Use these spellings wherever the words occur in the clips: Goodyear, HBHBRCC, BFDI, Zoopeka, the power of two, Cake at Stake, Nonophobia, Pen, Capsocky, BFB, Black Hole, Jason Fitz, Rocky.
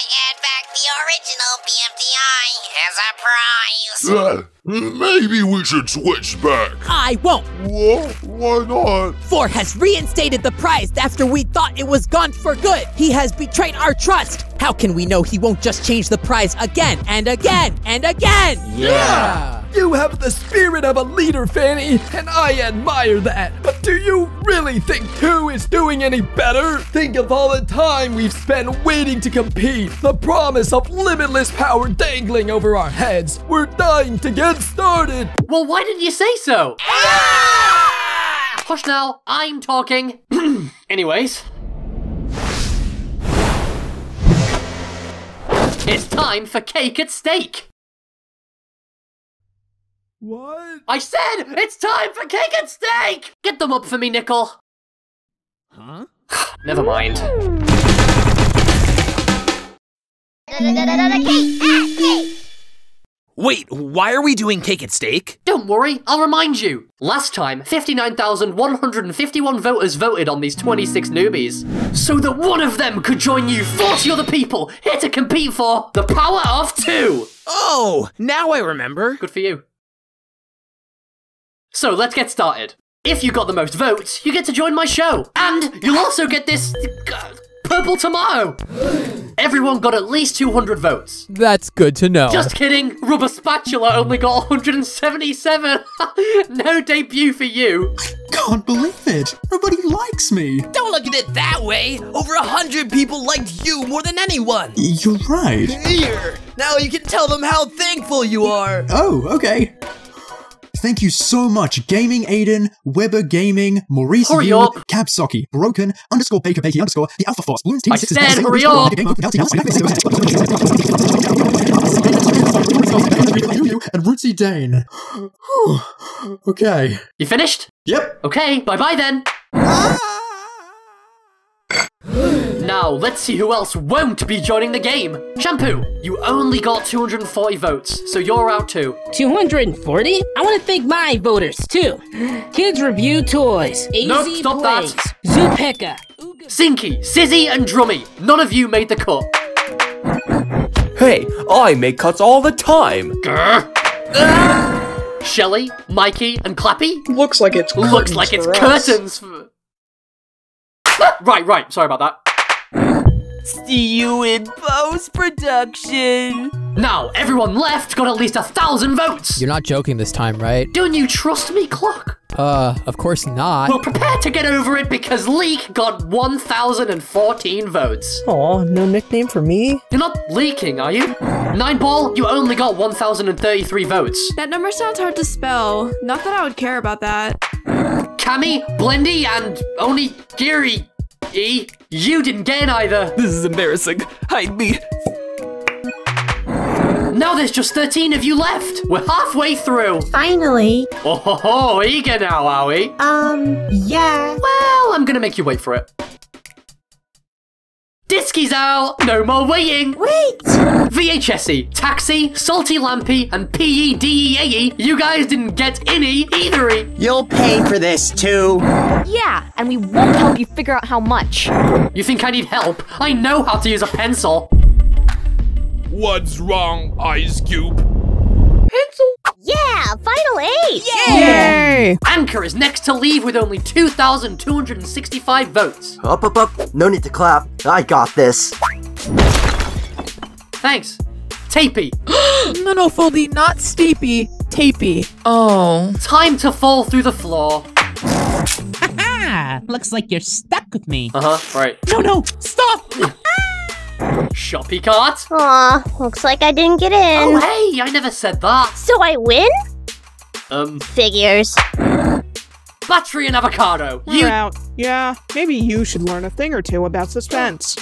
I hand back the original BFDI as a prize. Maybe we should switch back. I won't. What? Why not? Ford has reinstated the prize after we thought it was gone for good. He has betrayed our trust. How can we know he won't just change the prize again and again and again? Yeah. You have the spirit of a leader, Fanny, and I admire that. But do you really think 2 is doing any better? Think of all the time we've spent waiting to compete. The promise of limitless power dangling over our heads. We're dying to get started. Well, why didn't you say so? Ah! Hush now, I'm talking. Anyways. It's time for Cake at Stake. What? I said it's time for Cake at Stake! Get them up for me, Nickel. Huh? Never mind. Wait, why are we doing Cake at Stake? Don't worry, I'll remind you. Last time, 59,151 voters voted on these 26 newbies, so that one of them could join you 40 other people here to compete for the power of 2! Oh, now I remember. Good for you. So let's get started. If you got the most votes, you get to join my show. And you'll also get this purple tomato. Everyone got at least 200 votes. That's good to know. Just kidding. Rubber Spatula only got 177. No debut for you. I can't believe it. Nobody likes me. Don't look at it that way. Over 100 people liked you more than anyone. You're right. Here. Now you can tell them how thankful you are. Oh, okay. Thank you so much, Gaming Aiden, Weber Gaming, Maurice, Capsocky, Broken, _ Baker, Bakey, _ the Alpha Force, Balloons, Team 6, I said, hurry up! And Rootsy Dane. Okay. You finished? Yep. Okay, bye-bye then. Now, let's see who else won't be joining the game. Shampoo, you only got 240 votes, so you're out too. 240? I want to thank my voters too. Kids Review Toys, AZ Nope, stop Plays, that. Zoopeka, Sinky, Sizzy, and Drummy. None of you made the cut. Hey, I make cuts all the time. Shelly, Mikey, and Clappy? Looks like it's curtains. Looks like it's curtains. For... Right, sorry about that. See you in post-production. Now, everyone left got at least 1,000 votes. You're not joking this time, right? Don't you trust me, Clock? Of course not. Well, prepare to get over it because Leek got 1,014 votes. Aw, no nickname for me? You're not leaking, are you? Nineball, you only got 1,033 votes. That number sounds hard to spell. Not that I would care about that. Cammy, Blendy, and Onigiri. E, you didn't get it either. This is embarrassing. Hide me. Now there's just 13 of you left. We're halfway through. Finally. Oh, ho, ho, eager now, are we? Yeah. Well, I'm gonna make you wait for it. Disky's out. No more waiting. Wait. VHSE, Taxi, Salty Lampy, and PEDEAE. You guys didn't get any either. You'll pay for this too. Yeah, and we won't help you figure out how much. You think I need help? I know how to use a pencil. What's wrong, Ice Cube? Pencil. Yeah, final 8! Yay! Anchor is next to leave with only 2,265 votes. Up. No need to clap. I got this. Thanks. Tapey. Nonophobia, not Steepy. Tapey. Oh. Time to fall through the floor. Looks like you're stuck with me. Right. No, stop! Shoppy cart? Aw, looks like I didn't get in. Oh, hey, I never said that. So I win? Figures. Battery and avocado. You're out. Yeah, maybe you should learn a thing or two about suspense.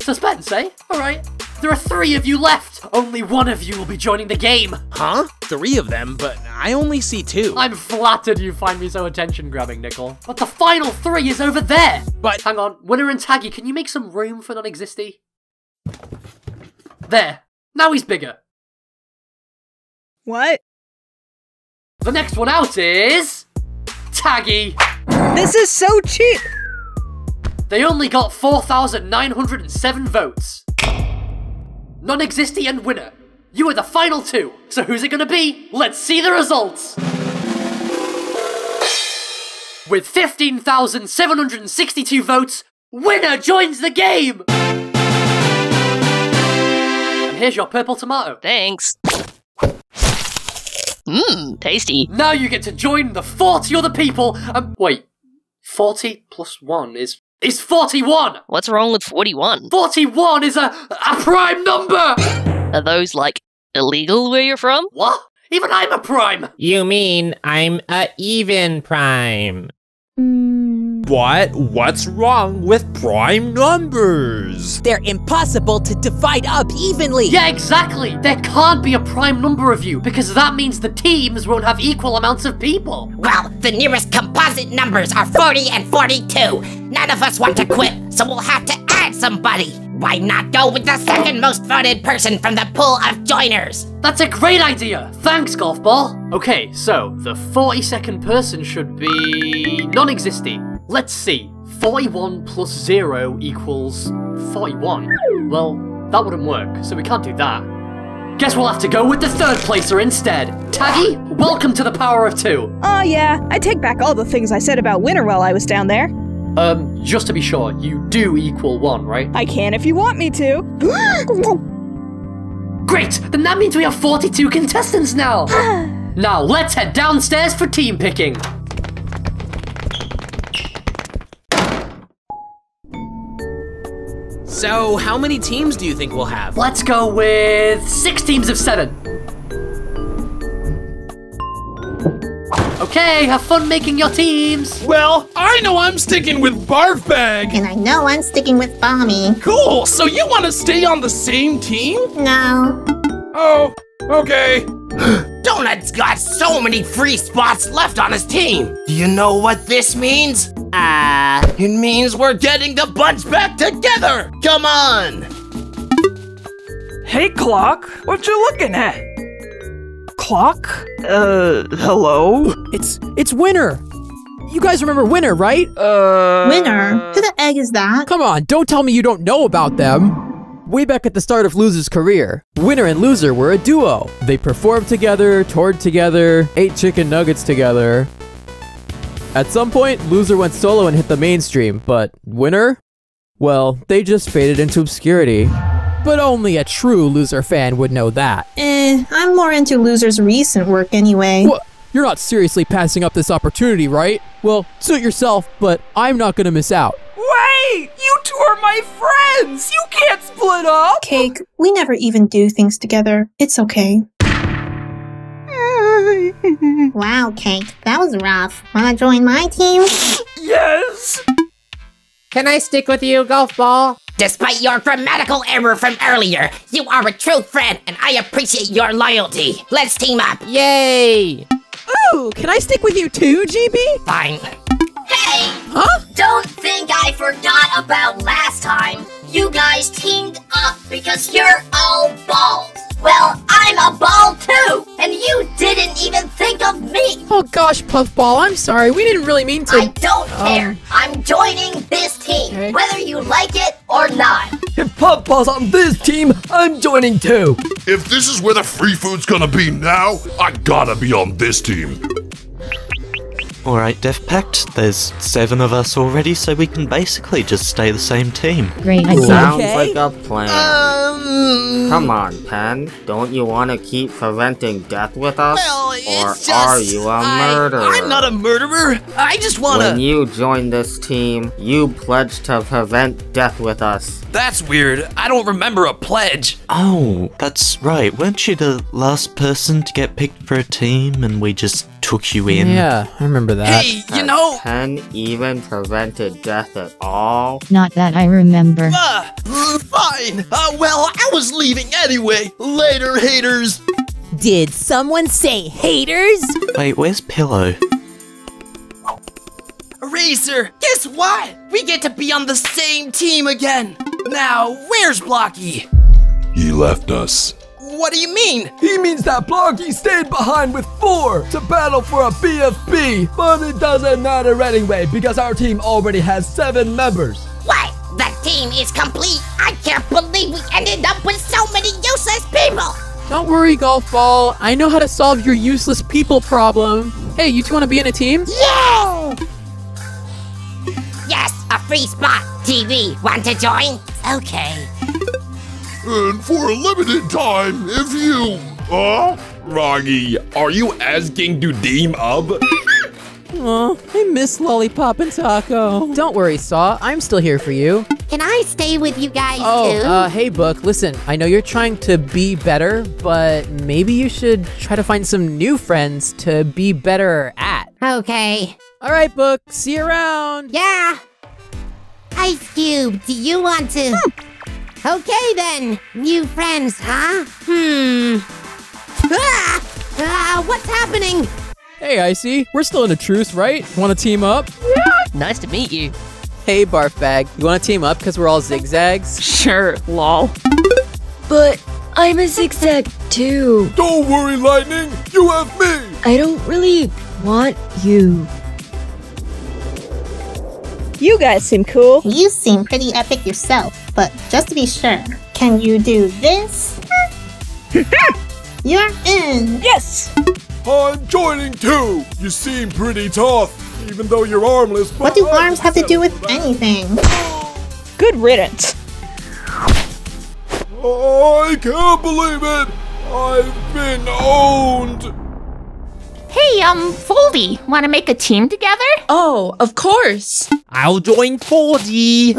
Suspense, eh? All right. There are 3 of you left. Only one of you will be joining the game. Huh? 3 of them? But I only see 2. I'm flattered you find me so attention-grabbing, Nickel. But the final 3 is over there. But hang on, Winner and Taggy, can you make some room for Non-Existy? There. Now he's bigger. What? The next one out is Taggy. This is so cheap. They only got 4,907 votes. Non-existent and winner. You are the final two, so who's it gonna be? Let's see the results! With 15,762 votes, winner joins the game! And here's your purple tomato. Thanks. Mmm, tasty. Now you get to join the 40 other people and... Wait, 40 plus 1 is 41! What's wrong with 41? 41 is a prime number! Are those, like, illegal where you're from? What? Even I'm a prime! You mean I'm a even prime. But what's wrong with prime numbers? They're impossible to divide up evenly! Yeah, exactly! There can't be a prime number of you, because that means the teams won't have equal amounts of people! Well, the nearest composite numbers are 40 and 42! None of us want to quit, so we'll have to add somebody! Why not go with the second most voted person from the pool of joiners? That's a great idea! Thanks, Golf Ball! Okay, so, the 42nd person should be... non-existing. Let's see, 41 plus 0 equals 41. Well, that wouldn't work, so we can't do that. Guess we'll have to go with the third placer instead. Taggy, welcome to the power of two. Oh yeah, I take back all the things I said about winter while I was down there. Just to be sure, you do equal 1, right? I can if you want me to. Great, then that means we have 42 contestants now. Now let's head downstairs for team picking. So, how many teams do you think we'll have? Let's go with 6 teams of 7. Okay, have fun making your teams. Well, I know I'm sticking with Barf Bag. And I know I'm sticking with Balmy. Cool, so you want to stay on the same team? No. Oh, okay. Donut's got so many free spots left on his team. Do you know what this means? It means we're getting the bunch back together! Come on! Hey, Clock! What you looking at? Clock? Hello? It's Winter! You guys remember Winter, right? Winter? Who the egg is that? Come on, don't tell me you don't know about them! Way back at the start of Loser's career, Winner and Loser were a duo. They performed together, toured together, ate chicken nuggets together. At some point, Loser went solo and hit the mainstream, but Winner? Well, they just faded into obscurity. But only a true Loser fan would know that. I'm more into Loser's recent work anyway. What? You're not seriously passing up this opportunity, right? Well, suit yourself, but I'm not gonna miss out. Wait! You two are my friends! You can't split up! Cake, we never even do things together. It's okay. Wow, Cake, that was rough. Wanna join my team? Yes! Can I stick with you, Golf Ball? Despite your grammatical error from earlier, you are a true friend, and I appreciate your loyalty. Let's team up! Yay! Ooh, can I stick with you too, GB? Fine. Hey! Huh? Don't think I forgot about last time. You guys teamed up because you're all balls. Well, I'm a ball too, and you didn't even think of me! Oh gosh, Puffball, I'm sorry, we didn't really mean to- I don't care! I'm joining this team, okay, whether you like it or not! If Puffball's on this team, I'm joining too! If this is where the free food's gonna be now, I gotta be on this team! Alright, Def Pact, there's 7 of us already, so we can basically just stay the same team. Great. Sounds like a plan. Come on, Pen. Don't you want to keep preventing death with us? Well, are you a murderer? I'm not a murderer! I just wanna- When you join this team, you pledge to prevent death with us. That's weird. I don't remember a pledge. Oh, that's right. Weren't you the last person to get picked for a team and we just took you in? Yeah, I remember that. Hey, you know, Pen even prevented death at all? Not that I remember. Fine. Well, I was leaving anyway. Later, haters. Did someone say haters? Wait, where's Pillow? Eraser, guess what? We get to be on the same team again. Now, where's Blocky? He left us. What do you mean? He means that Blocky stayed behind with 4 to battle for a BFB. But it doesn't matter anyway because our team already has 7 members. team is complete. I can't believe we ended up with so many useless people. Don't worry, Golf Ball. I know how to solve your useless people problem. Hey, you two want to be in a team? Yeah! Yes, a free spot. TV, want to join? Okay. And for a limited time, if you... Rocky, are you asking to team up? Oh, I miss Lollipop and Taco. Don't worry, Saw. I'm still here for you. Can I stay with you guys too? Hey, Book. Listen, I know you're trying to be better, but maybe you should try to find some new friends to be better at. Okay. All right, Book. See you around. Yeah. Ice Cube, do you want to? Okay, then. New friends, huh? What's happening? Hey, Icy, we're still in a truce, right? Want to team up? Yeah. Nice to meet you. Hey, Barf Bag, you want to team up because we're all zigzags? Sure, lol. But I'm a zigzag too. Don't worry, Lightning, you have me. I don't really want you. You guys seem cool. You seem pretty epic yourself, but just to be sure, can you do this? You're in. Yes. I'm joining too! You seem pretty tough, even though you're armless. What do arms have to do with anything? Good riddance. I can't believe it! I've been owned! Hey, Foldy, wanna make a team together? Oh, of course! I'll join Foldy!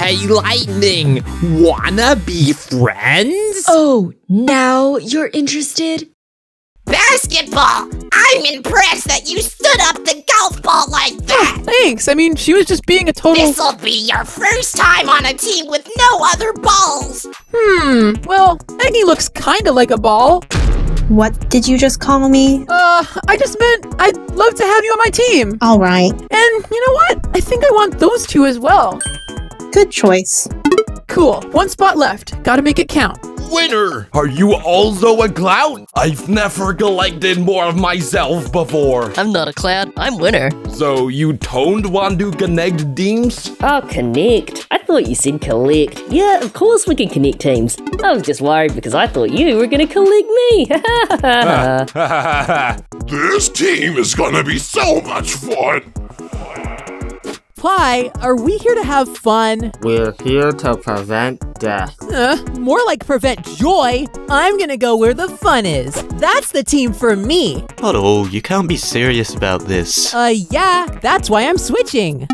Hey, Lightning, wanna be friends? Oh, now you're interested? Basketball! I'm impressed that you stood up to Golf Ball like that! Oh, thanks, I mean, she was just being a total— This'll be your first time on a team with no other balls! Well, Eggie looks kinda like a ball. What did you just call me? I just meant I'd love to have you on my team. Alright. And you know what? I think I want those two as well. Good choice. Cool. One spot left. Gotta make it count. Winner! Are you also a clown? I've never collected more of myself before. I'm not a clown. I'm winner. So you don't want to connect teams? Oh, connect. I thought you said collect. Yeah, of course we can connect teams. I was just worried because I thought you were gonna collect me. This team is gonna be so much fun. Why are we here to have fun? We're here to prevent death. More like prevent joy. I'm gonna go where the fun is. That's the team for me. Hello, you can't be serious about this. Yeah, that's why I'm switching.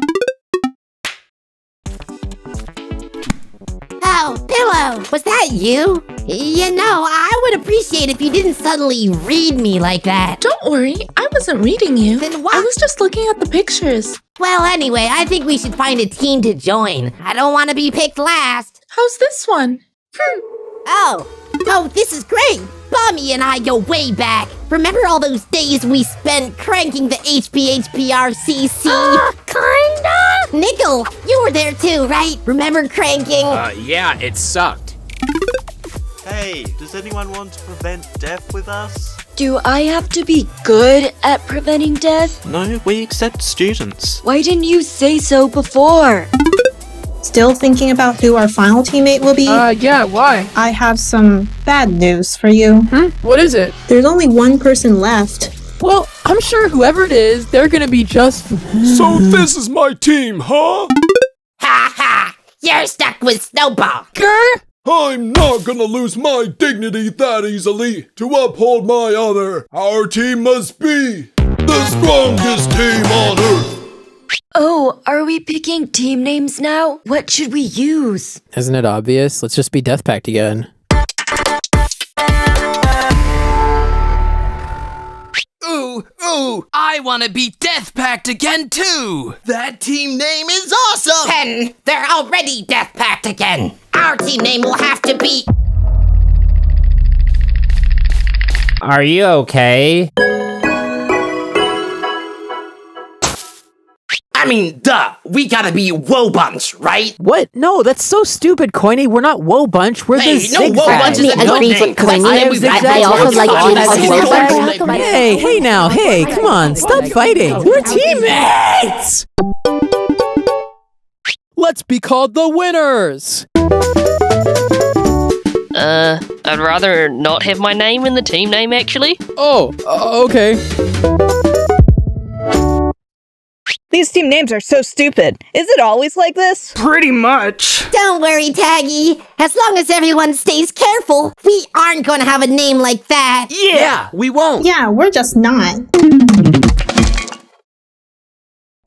Oh, Pillow, was that you? You know, I would appreciate if you didn't suddenly read me like that. Don't worry, I wasn't reading you. Then what? I was just looking at the pictures. Well, anyway, I think we should find a team to join. I don't want to be picked last. How's this one? Oh, this is great. Bummy and I go way back. Remember all those days we spent cranking the HBHBRCC? Kinda? Nickel, you were there too, right? Remember cranking? Yeah, it sucked. Hey, does anyone want to prevent death with us? Do I have to be good at preventing death? No, we accept students. Why didn't you say so before? Still thinking about who our final teammate will be? Yeah, why? I have some bad news for you. What is it? There's only one person left. Well, I'm sure whoever it is, they're gonna be just... So this is my team, huh? Ha ha! You're stuck with Snowball! Grr! I'm not gonna lose my dignity that easily. To uphold my honor, our team must be the strongest team on Earth! Oh, are we picking team names now? What should we use? Isn't it obvious? Let's just be Death Pact again. Ooh, I want to be Death Pact again too! That team name is awesome! Ken, they're already Death Pact again! Our team name will have to be... Are you okay? I mean, duh, we gotta be Woe Bunch, right? What? No, that's so stupid, Coiny. We're not Woe Bunch. We're the Zigzag. No, Woe Bunch is a good name. Hey, hey now, hey, come on, stop fighting. We're teammates! let's be called the winners! I'd rather not have my name in the team name, actually. Oh, okay. These team names are so stupid. Is it always like this? Pretty much. Don't worry, Taggy. As long as everyone stays careful, we aren't gonna have a name like that. Yeah, we won't. Yeah, we're just not.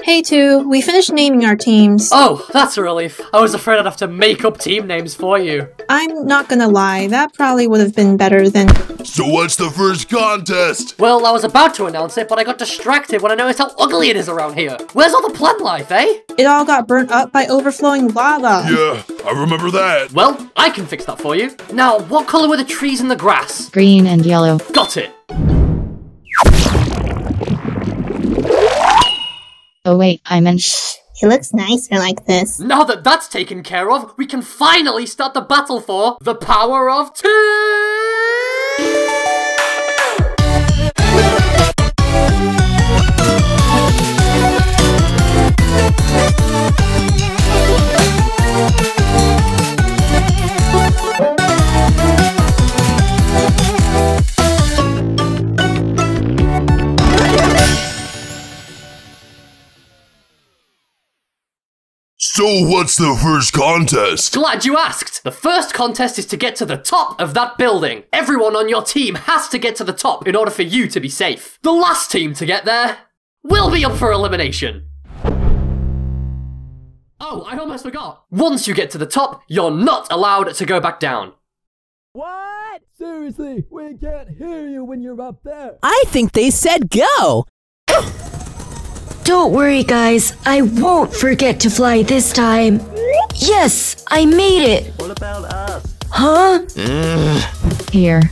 Hey, Two, we finished naming our teams. Oh, that's a relief. I was afraid I'd have to make up team names for you. I'm not gonna lie, that probably would have been better than... So what's the first contest? Well, I was about to announce it, but I got distracted when I noticed how ugly it is around here. Where's all the plant life, eh? It all got burnt up by overflowing lava. Yeah, I remember that. Well, I can fix that for you. Now, what color were the trees and the grass? Green and yellow. Got it. Oh wait, I meant it looks nicer like this. Now that that's taken care of, we can finally start the battle for the power of two! So what's the first contest? Glad you asked! The first contest is to get to the top of that building. Everyone on your team has to get to the top in order for you to be safe. The last team to get there will be up for elimination. Oh, I almost forgot. Once you get to the top, you're not allowed to go back down. What? Seriously, we can't hear you when you're up there. I think they said go! Don't worry, guys. I won't forget to fly this time. Yes, I made it. What about us? Huh? Here.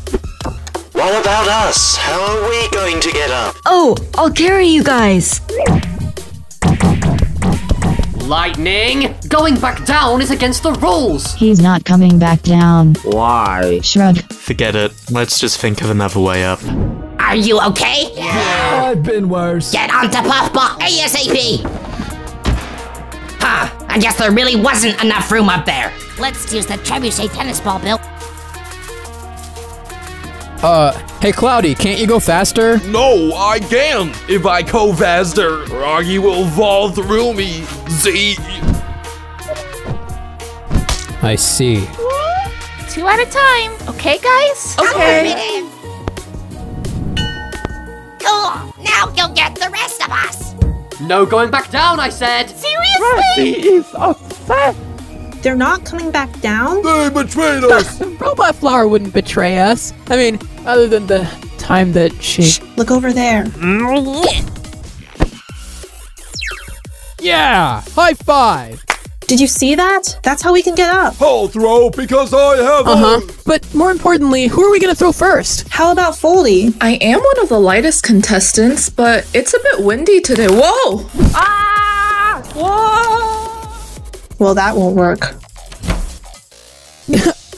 What about us? How are we going to get up? Oh, I'll carry you guys. Lightning! Going back down is against the rules! He's not coming back down. Why? Shrug. Forget it. Let's just think of another way up. Are you okay? Yeah. I've been worse. Get onto Puffball ASAP! Huh, I guess there really wasn't enough room up there. Let's use the trebuchet tennis ball, Bill. Hey Cloudy, can't you go faster? No, I can't! If I go faster, Rocky will fall through me. See? I see. Two at a time, okay guys? Okay. Cool. Now you'll get the rest of us! No going back down, I said! Seriously? Rocky is upset! They're not coming back down? They betrayed us! Robot Flower wouldn't betray us. I mean, other than the time that she... Shh, look over there. Yeah! High five! Did you see that? That's how we can get up. I'll throw because I have But more importantly, who are we gonna throw first? How about Foldy? I am one of the lightest contestants, but it's a bit windy today. Whoa! Ah! Whoa! Well, that won't work.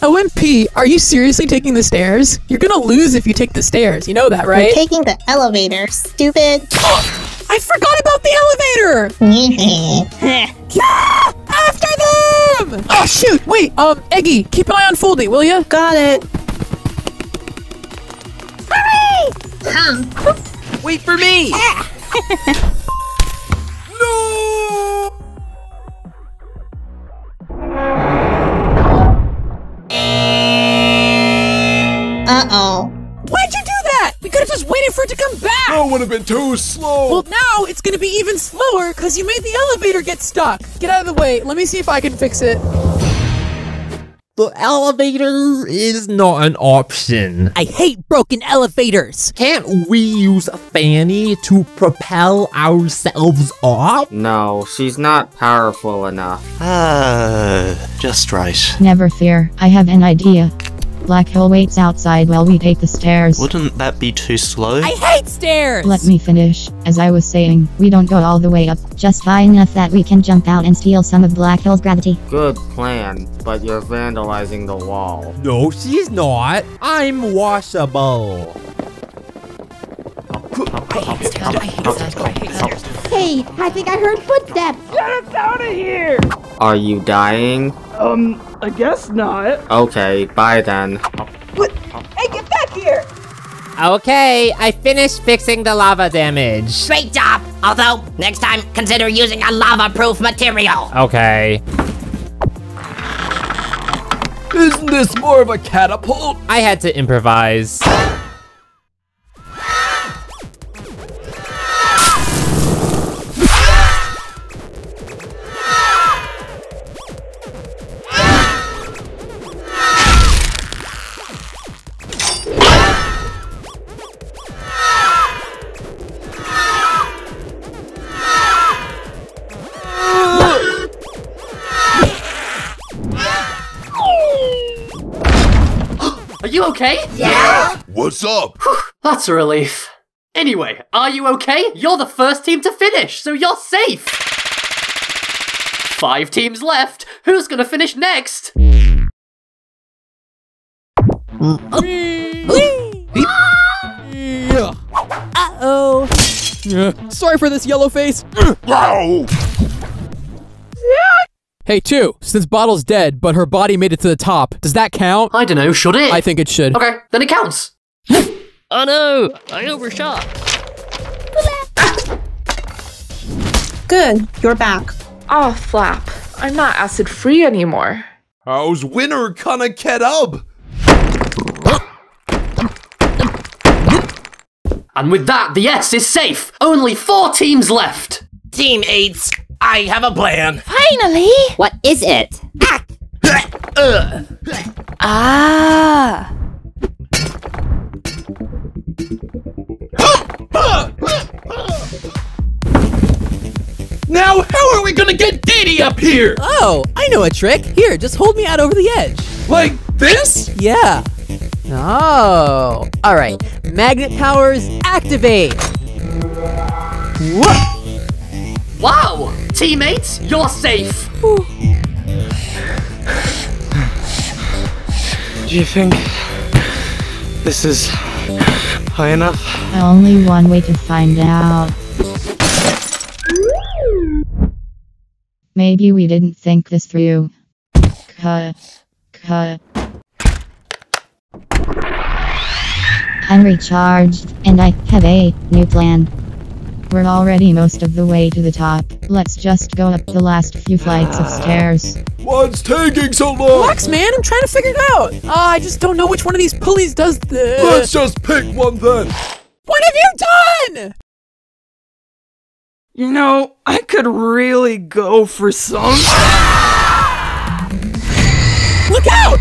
OMP, are you seriously taking the stairs? You're gonna lose if you take the stairs. You know that, right? You're taking the elevator, stupid. I forgot about the elevator! Ah! After them! Oh, shoot! Wait, Eggy, keep an eye on Foldy, will ya? Got it. Hurry! Wait for me! No! Uh-oh. Why'd you do that? We could've just waited for it to come back! That would have been too slow! Well, now it's gonna be even slower, because you made the elevator get stuck! Get out of the way, let me see if I can fix it. The elevator is not an option. I hate broken elevators! Can't we use Fanny to propel ourselves up? No, she's not powerful enough. Just right. Never fear, I have an idea. Black Hole waits outside while we take the stairs. Wouldn't that be too slow? I hate stairs! Let me finish. As I was saying, we don't go all the way up, just high enough that we can jump out and steal some of Black Hole's gravity. Good plan, but you're vandalizing the wall. No, she's not. I'm washable. I hate stairs. Hey, I think I heard footsteps. Get us out of here! Are you dying? I guess not. Okay, bye then. What? Hey, get back here! Okay, I finished fixing the lava damage. Great job! Although, next time, consider using a lava-proof material. Okay. Isn't this more of a catapult? I had to improvise. Okay? Yeah! What's up? Whew, that's a relief. Anyway, are you okay? You're the first team to finish, so you're safe! 5 teams left. Who's gonna finish next? Uh-oh. Sorry for this yellow face. Hey, 2, since Bottle's dead, but her body made it to the top, does that count? I don't know, should it? I think it should. Okay, then it counts. Oh no, I overshot. Good, you're back. Oh, flap. I'm not acid-free anymore. How's winner gonna get up? And with that, the S is safe. Only 4 teams left. Team 8. I have a plan. Finally! What is it? Ah! Now how are we gonna get Didi up here? Oh, I know a trick. Here, just hold me out over the edge. Like this? Yeah. Oh. All right. Magnet powers activate. Whoa! Wow! Teammates, you're safe! Ooh. Do you think this is high enough? Only one way to find out. Maybe we didn't think this through. Cut. I'm recharged, and I have a new plan. We're already most of the way to the top. Let's just go up the last few flights of stairs. What's taking so long? Relax, man. I'm trying to figure it out. I just don't know which one of these pulleys does this. Let's just pick one then. What have you done? You know, I could really go for some. Look out!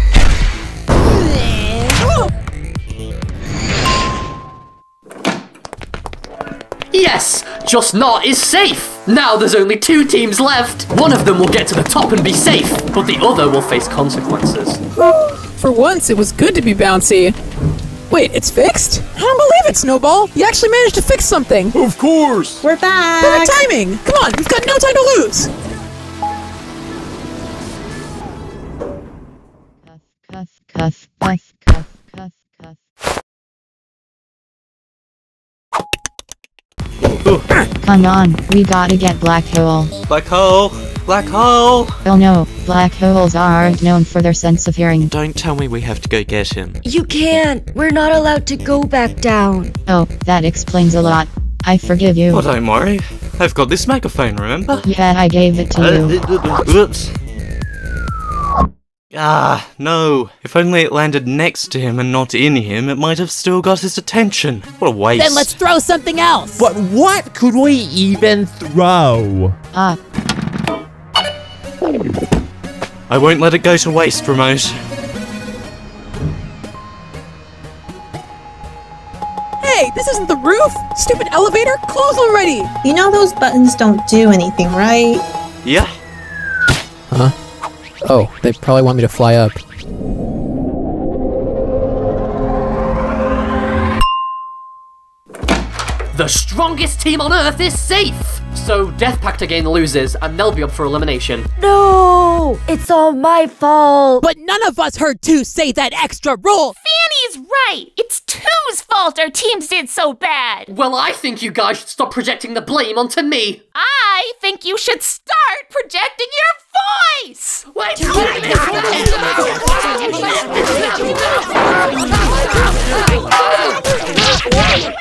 Yes, just not is safe. Now there's only 2 teams left. One of them will get to the top and be safe, but the other will face consequences. For once, it was good to be bouncy. Wait, it's fixed? I don't believe it, Snowball. You actually managed to fix something. Of course. We're back. Perfect timing. Come on, we've got no time to lose. Cuff. Come on, we gotta get black hole. Black hole! Oh no, black holes are known for their sense of hearing. Don't tell me we have to go get him. You can't! We're not allowed to go back down. Oh, that explains a lot. I forgive you. Oh, don't worry. I've got this microphone, remember? Yeah, I gave it to you. Oops. Ah, no. If only it landed next to him and not in him, it might have still got his attention. What a waste. Then let's throw something else. But what could we even throw? I won't let it go to waste, Remote. Hey, this isn't the roof. Stupid elevator, close already. You know those buttons don't do anything, right? Yeah. Huh? Oh, they probably want me to fly up. The strongest team on Earth is safe! So Death Pact again loses, and they'll be up for elimination. No! It's all my fault! But none of us heard 2 say that extra rule! Fanny's right! It's 2's fault our teams did so bad! Well, I think you guys should stop projecting the blame onto me! I think you should start projecting your voice! Please! Wait!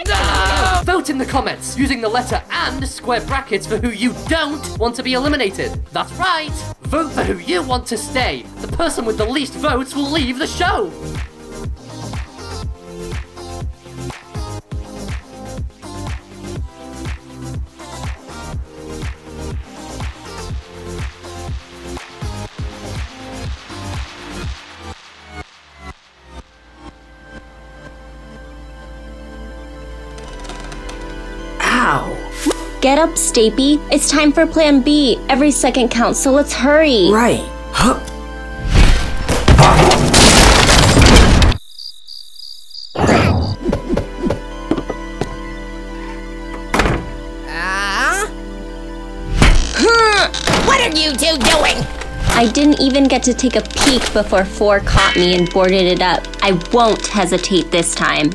No! Vote in the comments using the letter and square brackets for who you don't want to be eliminated. That's right! Vote for who you want to stay. The person with the least votes will leave the show. Get up, Stapy. It's time for Plan B. Every second counts, so let's hurry. Right. Huh. What are you two doing? I didn't even get to take a peek before Four caught me and boarded it up. I won't hesitate this time.